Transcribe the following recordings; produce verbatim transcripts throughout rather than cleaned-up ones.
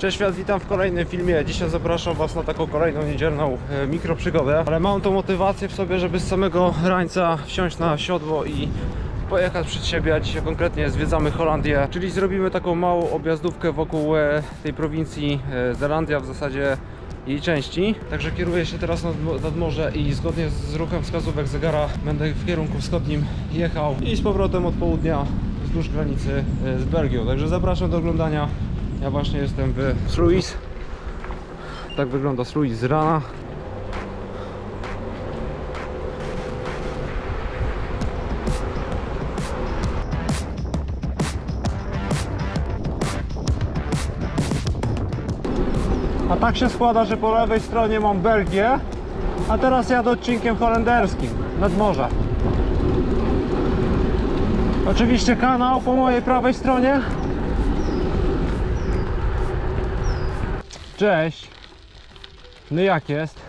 Cześć świat, witam w kolejnym filmie. Dzisiaj zapraszam Was na taką kolejną niedzielną mikroprzygodę. Ale mam tą motywację w sobie, żeby z samego rańca wsiąść na siodło i pojechać przed siebie, a dzisiaj konkretnie zwiedzamy Holandię. Czyli zrobimy taką małą objazdówkę wokół tej prowincji Zelandia, w zasadzie jej części. Także kieruję się teraz nad, nad morze i zgodnie z ruchem wskazówek zegara będę w kierunku wschodnim jechał i z powrotem od południa wzdłuż granicy z Belgią. Także zapraszam do oglądania. Ja właśnie jestem w Sluis. Tak wygląda Sluis z rana. A tak się składa, że po lewej stronie mam Belgię, a teraz jadę odcinkiem holenderskim nad morze. Oczywiście kanał po mojej prawej stronie. Cześć. No jak jest?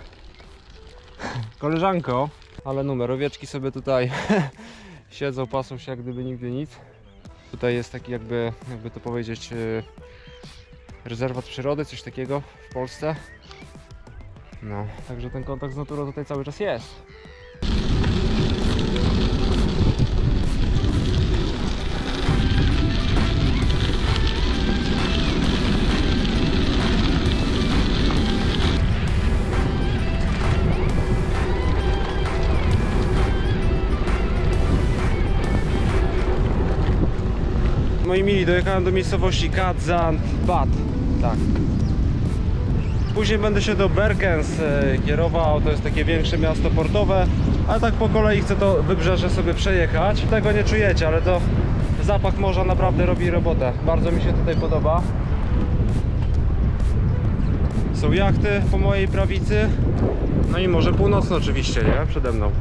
Koleżanko. Ale numer, owieczki sobie tutaj siedzą, pasą się jak gdyby nigdy nic. Tutaj jest taki jakby, jakby to powiedzieć, rezerwat przyrody, coś takiego w Polsce. No, także ten kontakt z naturą tutaj cały czas jest. Moi mili, dojechałem do miejscowości Cadzand-Bad. Tak. Później będę się do Breskens kierował, to jest takie większe miasto portowe, ale tak po kolei chcę to wybrzeże sobie przejechać. Tego nie czujecie, ale to zapach morza naprawdę robi robotę. Bardzo mi się tutaj podoba. Są jachty po mojej prawicy, no i morze północne oczywiście, nie? Przede mną.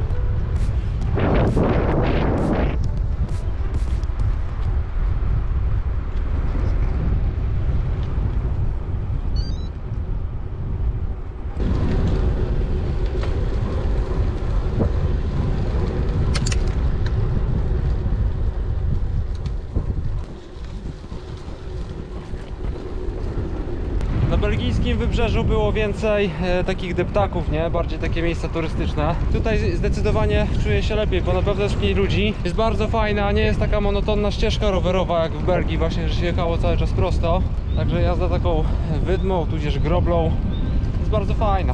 W wybrzeżu było więcej e, takich deptaków, nie? Bardziej takie miejsca turystyczne. Tutaj zdecydowanie czuję się lepiej, bo na pewno jest mniej ludzi. Jest bardzo fajna, nie jest taka monotonna ścieżka rowerowa jak w Belgii właśnie, że się jechało cały czas prosto. Także jazda taką wydmą, tudzież groblą jest bardzo fajna.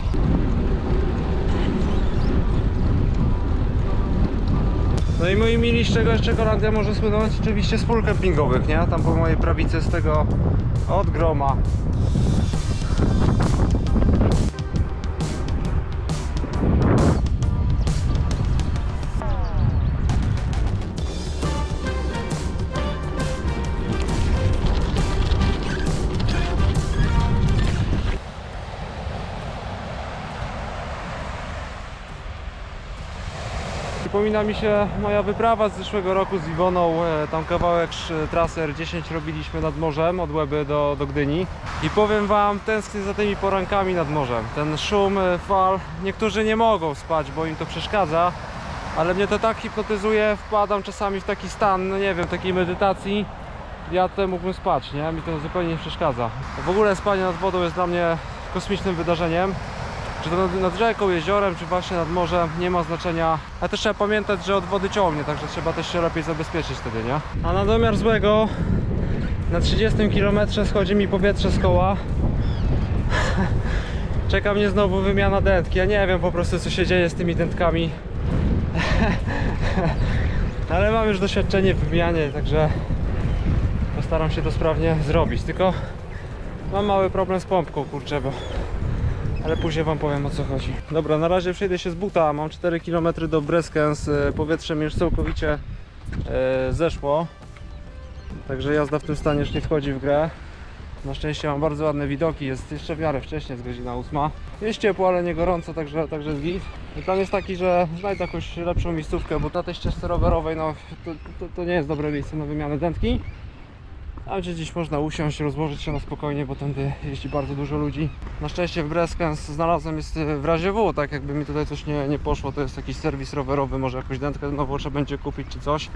No i moi mili, z czego jeszcze Holandia może słynąć? Oczywiście z pól kempingowych, nie? Tam po mojej prawicy z tego od groma. Przypomina mi się moja wyprawa z zeszłego roku z Iwoną, tam kawałek trasy R dziesięć robiliśmy nad morzem od Łeby do, do Gdyni i powiem Wam, tęsknię za tymi porankami nad morzem, ten szum fal, niektórzy nie mogą spać, bo im to przeszkadza, ale mnie to tak hipnotyzuje, wpadam czasami w taki stan, no nie wiem, takiej medytacji, ja to mógłbym spać, nie? Mi to zupełnie nie przeszkadza. W ogóle spanie nad wodą jest dla mnie kosmicznym wydarzeniem. Czy to nad rzeką, jeziorem, czy właśnie nad morzem, nie ma znaczenia. A też trzeba pamiętać, że od wody ciągnie, także trzeba też się lepiej zabezpieczyć wtedy, nie? A na domiar złego, na trzydziestym kilometrze schodzi mi powietrze z koła. Czeka mnie znowu wymiana dętki, ja nie wiem po prostu co się dzieje z tymi dętkami. Ale mam już doświadczenie w wymianie, także postaram się to sprawnie zrobić. Tylko mam mały problem z pompką, kurczę, bo... Ale później Wam powiem o co chodzi. Dobra, na razie przejdę się z buta. Mam cztery kilometry do Breskens. Powietrze mi już całkowicie yy, zeszło. Także jazda w tym stanie już nie wchodzi w grę. Na szczęście mam bardzo ładne widoki. Jest jeszcze w miarę wcześnie, jest godzina ósma. Jest ciepło, ale nie gorąco, także, także jest git. I plan jest taki, że znajdę jakąś lepszą miejscówkę, bo na tej ścieżce rowerowej no, to, to, to nie jest dobre miejsce na wymianę dętki. A gdzie dziś można usiąść, rozłożyć się na spokojnie, bo tędy jeździ bardzo dużo ludzi. Na szczęście w Breskens znalazłem, jest w razie W, tak jakby mi tutaj coś nie, nie poszło, to jest jakiś serwis rowerowy, może jakąś dętkę nową trzeba będzie kupić czy coś.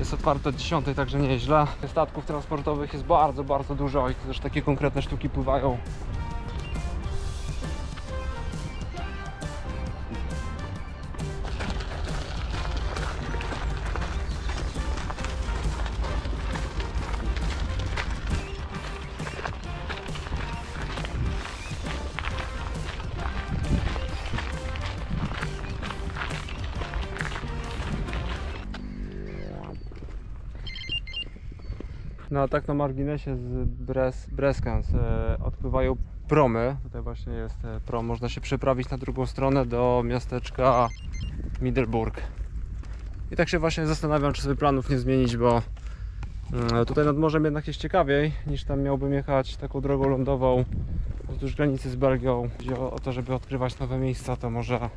Jest otwarte od dziesiątej, także nieźle. Statków transportowych jest bardzo, bardzo dużo i też takie konkretne sztuki pływają. No a tak na marginesie z Bres, Breskens e, odpływają promy. Tutaj właśnie jest prom. Można się przeprawić na drugą stronę do miasteczka Middelburg. I tak się właśnie zastanawiam, czy sobie planów nie zmienić, bo e, tutaj nad morzem jednak jest ciekawiej niż tam miałbym jechać taką drogą lądową wzdłuż granicy z Belgią. Chodzi o, o to, żeby odkrywać nowe miejsca, to może,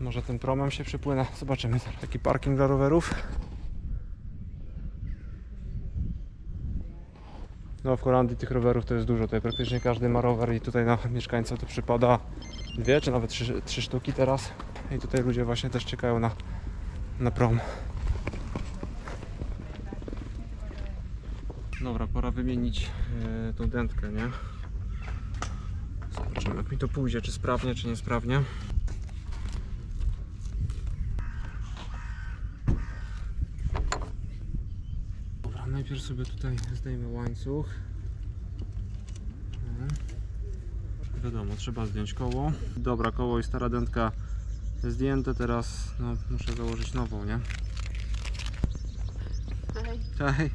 może tym promem się przypłynę. Zobaczymy. Taki parking dla rowerów. No w Holandii tych rowerów to jest dużo, tutaj praktycznie każdy ma rower i tutaj na mieszkańca to przypada dwie czy nawet trzy, trzy sztuki teraz. I tutaj ludzie właśnie też czekają na, na prom. Dobra, pora wymienić yy, tą dętkę, nie? Zobaczymy jak mi to pójdzie, czy sprawnie, czy niesprawnie. Najpierw sobie tutaj zdejmę łańcuch. No. Wiadomo, trzeba zdjąć koło. Dobra, koło i stara dętka zdjęte. Teraz no, muszę założyć nową, nie? Hej. Hej.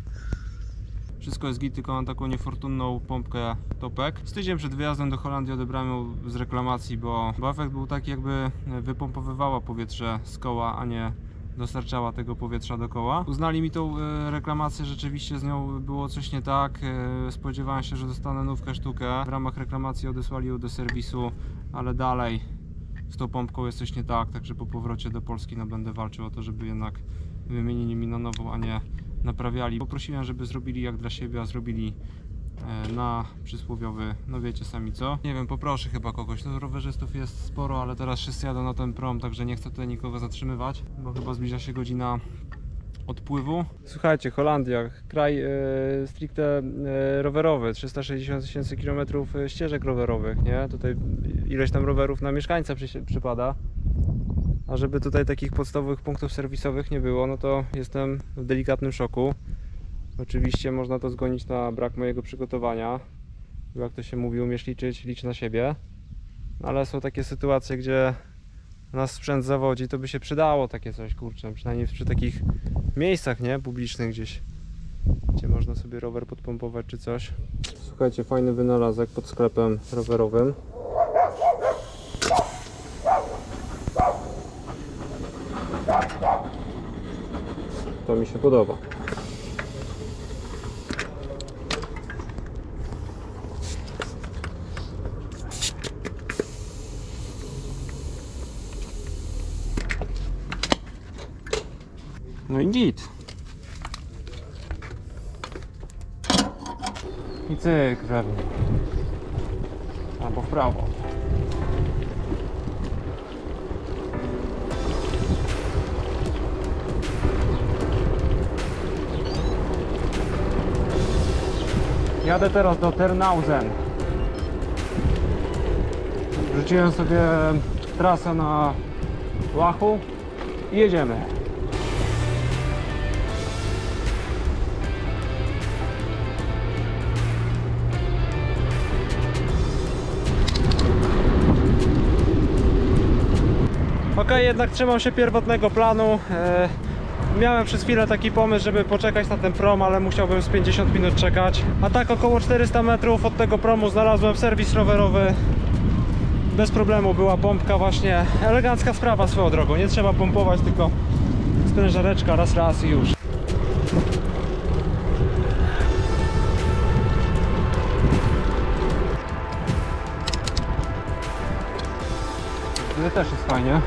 Wszystko jest git, tylko mam taką niefortunną pompkę topek. Z tydzień przed wyjazdem do Holandii odebrałem ją z reklamacji, bo, bo efekt był taki, jakby wypompowywała powietrze z koła, a nie dostarczała tego powietrza do koła. Uznali mi tą y, reklamację, rzeczywiście z nią było coś nie tak. Y, spodziewałem się, że dostanę nówkę sztukę. W ramach reklamacji odesłali ją do serwisu, ale dalej z tą pompką jest coś nie tak, także po powrocie do Polski no, będę walczył o to, żeby jednak wymienili mi na nową, a nie naprawiali. Poprosiłem, żeby zrobili jak dla siebie, a zrobili y, na przysłowiowy, no wiecie sami co. Nie wiem, poproszę chyba kogoś, no rowerzystów jest sporo, ale teraz wszyscy jadą na ten prom, także nie chcę tutaj nikogo zatrzymywać, bo chyba zbliża się godzina odpływu. Słuchajcie, Holandia, kraj yy, stricte yy, rowerowy, trzysta sześćdziesiąt tysięcy kilometrów ścieżek rowerowych, nie? Tutaj ileś tam rowerów na mieszkańca przy, przypada. A żeby tutaj takich podstawowych punktów serwisowych nie było, no to jestem w delikatnym szoku. Oczywiście można to zgonić na brak mojego przygotowania. Jak to się mówi, umiesz liczyć, licz na siebie. Ale są takie sytuacje, gdzie nas sprzęt zawodzi, to by się przydało takie coś, kurczę, przynajmniej przy takich miejscach, nie, publicznych gdzieś, gdzie można sobie rower podpompować czy coś. Słuchajcie, fajny wynalazek pod sklepem rowerowym. To mi się podoba. No i git. I cyk, żarnie. Albo w prawo. Jadę teraz do Terneuzen. Wrzuciłem sobie trasę na Wahoo i jedziemy. Ok, jednak trzymam się pierwotnego planu. E, miałem przez chwilę taki pomysł, żeby poczekać na ten prom, ale musiałbym z pięćdziesiąt minut czekać. A tak około czterysta metrów od tego promu znalazłem serwis rowerowy. Bez problemu była pompka właśnie. Elegancka sprawa swoją drogą. Nie trzeba pompować, tylko sprężareczka raz, raz i już. To też jest fajnie.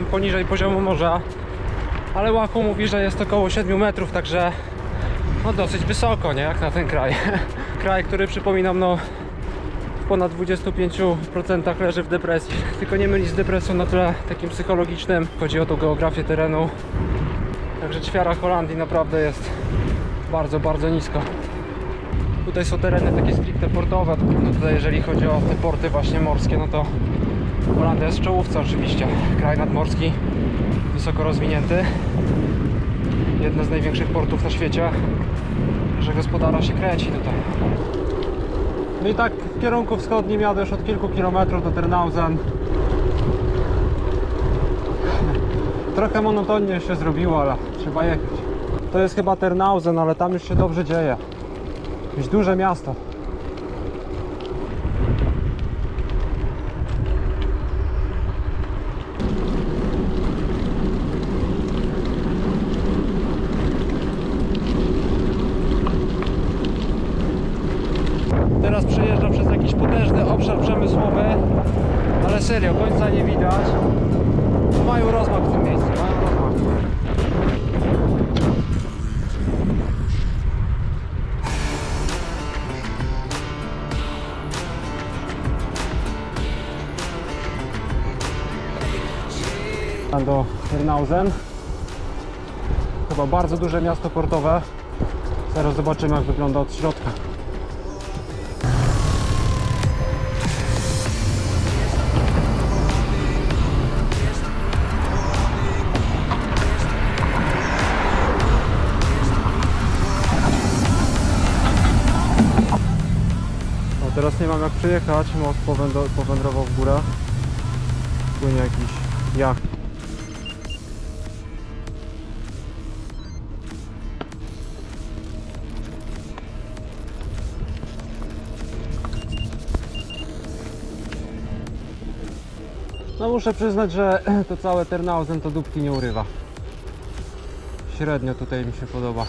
jestem poniżej poziomu morza, ale Wahoo mówi, że jest około siedmiu metrów, także no dosyć wysoko, nie? Jak na ten kraj. Kraj, który przypominam, no w ponad dwudziestu pięciu procentach leży w depresji. Tylko nie mylić z depresją na tle takim psychologicznym. Chodzi o tą geografię terenu. Także ćwiara Holandii naprawdę jest bardzo, bardzo nisko. Tutaj są tereny takie stricte portowe. No tutaj jeżeli chodzi o te porty właśnie morskie, no to Holandia jest w czołówce oczywiście. Kraj nadmorski, wysoko rozwinięty. Jedne z największych portów na świecie, że gospodara się kręci tutaj. No i tak w kierunku wschodnim jadę już od kilku kilometrów do Terneuzen. Trochę monotonnie się zrobiło, ale trzeba jechać. To jest chyba Terneuzen, ale tam już się dobrze dzieje. Jakieś duże miasto. Teraz przejeżdżam przez jakiś potężny obszar przemysłowy, ale serio, końca nie widać. Mają rozmach w tym miejscu, mają rozmach. Tam do Terneuzen. Chyba bardzo duże miasto portowe. Zaraz zobaczymy, jak wygląda od środka. Teraz nie mam jak przyjechać, most powędrował w górę. Płynie jakiś jacht. No muszę przyznać, że to całe Terneuzen to dupki nie urywa. Średnio tutaj mi się podoba.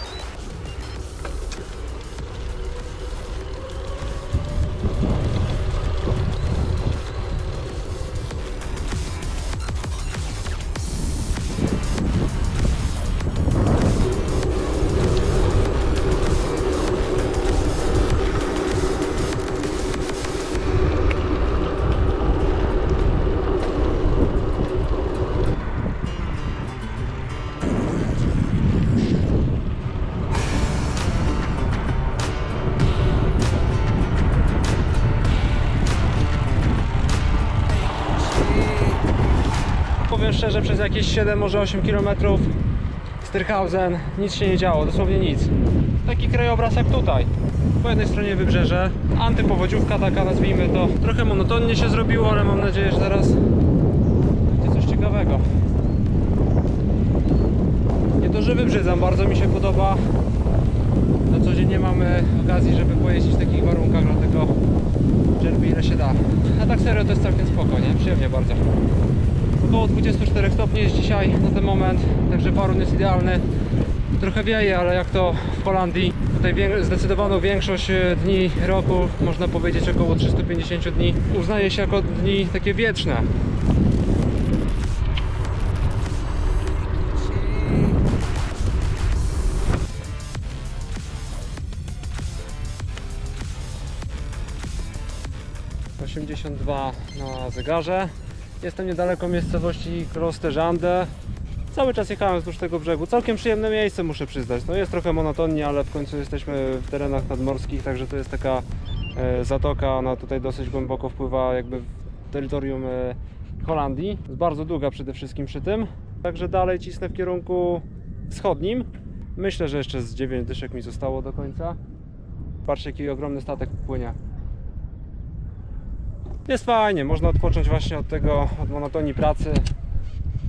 Szczerze, przez jakieś siedem, może osiem kilometrów Sterhausen nic się nie działo, dosłownie nic. Taki krajobraz jak tutaj. Po jednej stronie wybrzeże, antypowodziówka taka, nazwijmy to. Trochę monotonnie się zrobiło, ale mam nadzieję, że zaraz będzie coś ciekawego. Nie to, że wybrzydzam, bardzo mi się podoba. Na co dzień nie mamy okazji, żeby pojeździć w takich warunkach, dlatego czerpię ile się da. A tak serio to jest całkiem spoko, nie? Przyjemnie bardzo. Około dwudziestu czterech stopni jest dzisiaj na ten moment, także warun jest idealny. Trochę wieje, ale jak to w Holandii, tutaj zdecydowaną większość dni roku, można powiedzieć około trzystu pięćdziesięciu dni, uznaje się jako dni takie wieczne. osiemdziesiąt dwa na zegarze. Jestem niedaleko miejscowości Grote Jandę. Cały czas jechałem wzdłuż tego brzegu. Całkiem przyjemne miejsce, muszę przyznać. No jest trochę monotonnie, ale w końcu jesteśmy w terenach nadmorskich, także to jest taka e, zatoka. Ona tutaj dosyć głęboko wpływa jakby w terytorium e, Holandii. Jest bardzo długa przede wszystkim przy tym. Także dalej cisnę w kierunku wschodnim. Myślę, że jeszcze z dziewięć dyszek mi zostało do końca. Patrzcie, jaki ogromny statek płynie. Jest fajnie, można odpocząć właśnie od tego, od monotonii pracy.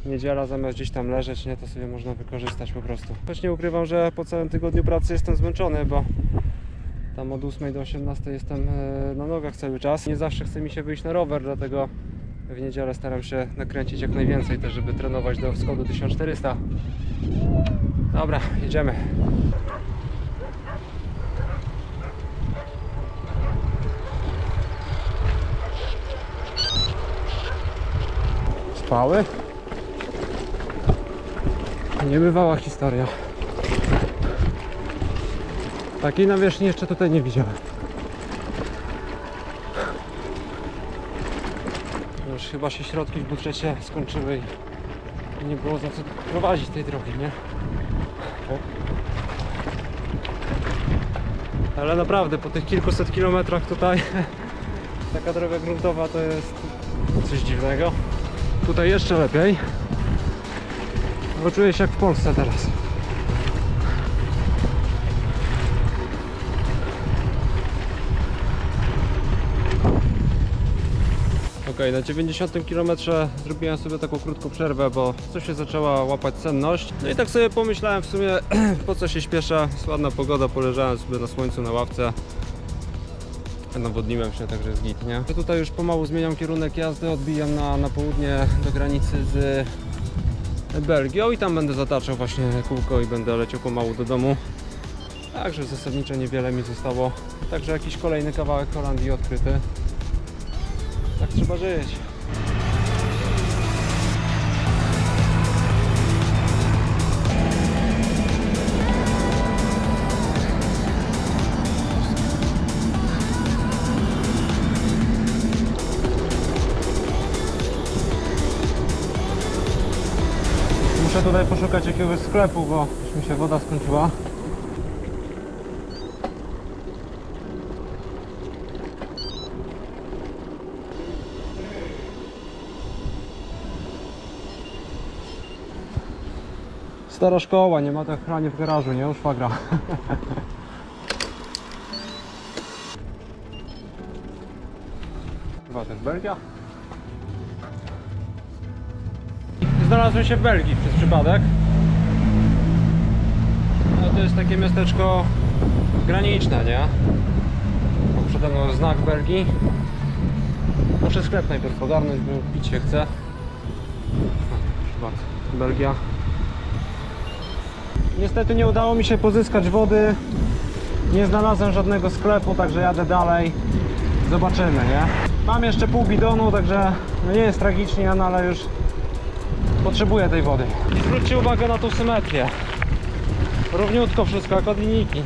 Niedziela, zamiast gdzieś tam leżeć, nie, to sobie można wykorzystać po prostu. Choć nie ukrywam, że po całym tygodniu pracy jestem zmęczony, bo tam od ósmej do osiemnastej jestem na nogach cały czas. Nie zawsze chce mi się wyjść na rower, dlatego w niedzielę staram się nakręcić jak najwięcej też, żeby trenować do wschodu tysiąc czterysta. Dobra, jedziemy. Spały? Niebywała historia. Takiej nawierzchni jeszcze tutaj nie widziałem. Już chyba się środki w budżecie skończyły i nie było za co prowadzić tej drogi, nie? Ale naprawdę po tych kilkuset kilometrach tutaj taka droga gruntowa to jest coś dziwnego. Tutaj jeszcze lepiej, bo czuję się jak w Polsce teraz. Ok, na dziewięćdziesiątym kilometrze zrobiłem sobie taką krótką przerwę, bo coś się zaczęła łapać senność. No i tak sobie pomyślałem w sumie, po co się śpieszę, jest ładna pogoda, poleżałem sobie na słońcu na ławce. Nawodniłem się, także jest git, nie? Ja tutaj już pomału zmieniam kierunek jazdy, odbijam na, na południe do granicy z Belgią i tam będę zataczał właśnie kółko i będę leciał pomału do domu. Także zasadniczo niewiele mi zostało. Także jakiś kolejny kawałek Holandii odkryty. Tak trzeba żyć. Muszę tutaj poszukać jakiegoś sklepu, bo już mi się woda skończyła. Stara szkoła, nie ma tak chranie w garażu, nie? Już fagra. Chyba to jest Belgia? Znalazłem się w Belgii przez przypadek. No to jest takie miasteczko graniczne, nie? Mam przede mną znak Belgii. Muszę sklep najpierw ogarnąć, bo pić się chce. Proszę bardzo, Belgia. Niestety nie udało mi się pozyskać wody. Nie znalazłem żadnego sklepu, także jadę dalej. Zobaczymy, nie? Mam jeszcze pół bidonu, także nie jest tragicznie, ale już potrzebuję tej wody. I zwróćcie uwagę na tą symetrię. Równiutko wszystko, jak od linijki.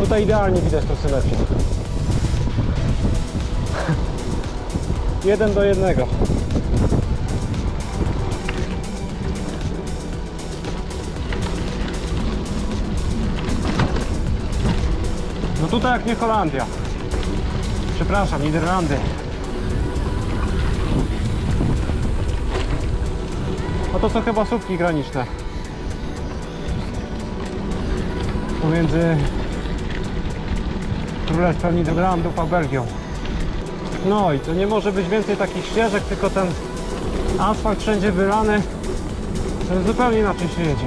Tutaj idealnie widać tą symetrię. Jeden do jednego. No tutaj jak nie Holandia. Przepraszam, Niderlandy. A to są chyba słupki graniczne. Pomiędzy Królestwem Niderlandów a Belgią. No i to nie może być więcej takich ścieżek, tylko ten asfalt wszędzie wylany. To zupełnie inaczej się jedzie.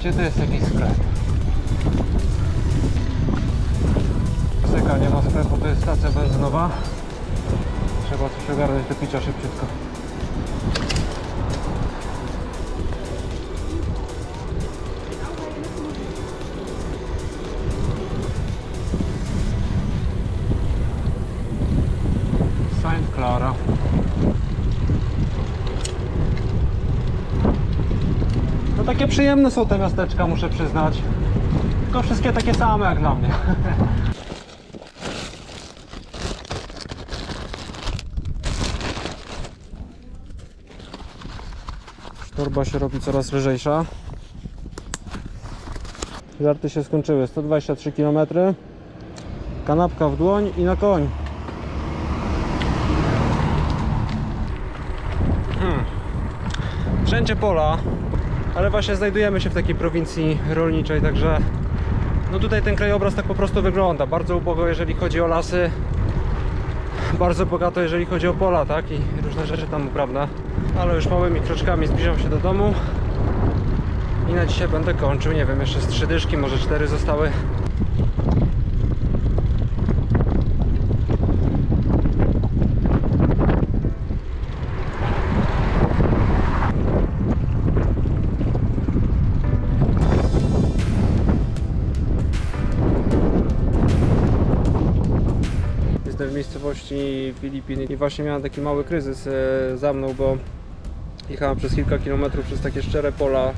Gdzie to jest jakiś sklep? Syka, nie ma sklepu, to jest stacja benzynowa. Trzeba coś ogarnąć do picia szybciutko. Saint Clara. Takie przyjemne są te miasteczka, muszę przyznać. Tylko wszystkie takie same jak dla mnie. Torba się robi coraz lżejsza. Żarty się skończyły. sto dwadzieścia trzy kilometry. Kanapka w dłoń i na koń. Hmm. Wszędzie pola. Ale właśnie znajdujemy się w takiej prowincji rolniczej, także no tutaj ten krajobraz tak po prostu wygląda. Bardzo ubogo, jeżeli chodzi o lasy, bardzo bogato, jeżeli chodzi o pola, tak? I różne rzeczy tam uprawne. Ale już małymi kroczkami zbliżam się do domu i na dzisiaj będę kończył. Nie wiem, jeszcze z trzy dyszki, może cztery zostały. miejscowości Filipin i właśnie miałem taki mały kryzys za mną, bo jechałem przez kilka kilometrów przez takie szczere pola,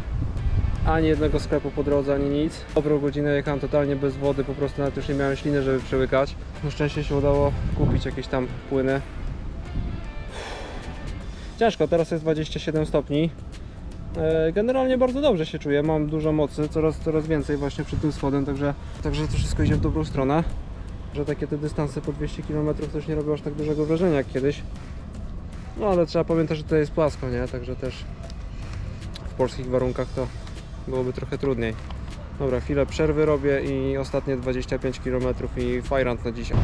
ani jednego sklepu po drodze, ani nic. Dobrą godzinę jechałem totalnie bez wody, po prostu nawet już nie miałem śliny, żeby przełykać. Na szczęście się udało kupić jakieś tam płyny. Ciężko, teraz jest dwadzieścia siedem stopni. Generalnie bardzo dobrze się czuję, mam dużo mocy, coraz, coraz więcej właśnie przed tym schodem, także, także to wszystko idzie w dobrą stronę. Że takie te dystanse po dwieście kilometrów też nie robią aż tak dużego wrażenia jak kiedyś. No ale trzeba pamiętać, że tutaj jest płasko, nie? Także też w polskich warunkach to byłoby trochę trudniej. Dobra, chwilę przerwy robię i ostatnie dwadzieścia pięć kilometrów i fajrant na dzisiaj.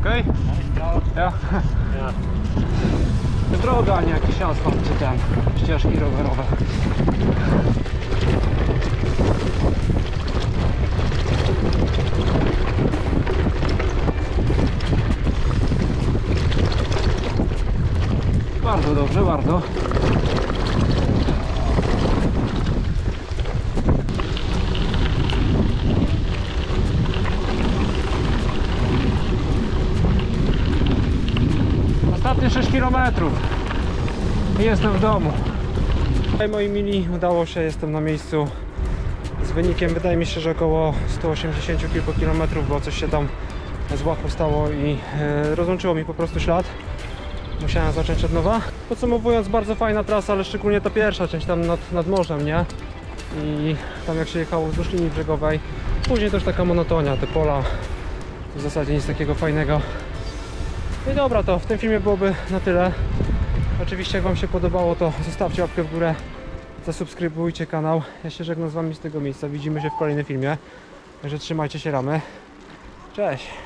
Okej? Okay? Ja. Ja. Droga, nie jakiś asfalt czy ten, ścieżki rowerowe. Bardzo dobrze, bardzo. Ostatnie sześć kilometrów i jestem w domu. Hej moi mili, udało się, jestem na miejscu z wynikiem, wydaje mi się, że około stu osiemdziesięciu kilku kilometrów, bo coś się tam z Wahoo stało i e, rozłączyło mi po prostu ślad. Musiałem zacząć od nowa. Podsumowując, bardzo fajna trasa, ale szczególnie ta pierwsza część tam nad, nad morzem, nie? I tam jak się jechało wzdłuż linii brzegowej. Później też taka monotonia, te pola. W zasadzie nic takiego fajnego. I dobra, to w tym filmie byłoby na tyle. Oczywiście jak wam się podobało, to zostawcie łapkę w górę, zasubskrybujcie kanał. Ja się żegnam z wami z tego miejsca, widzimy się w kolejnym filmie. Także trzymajcie się ramy. Cześć!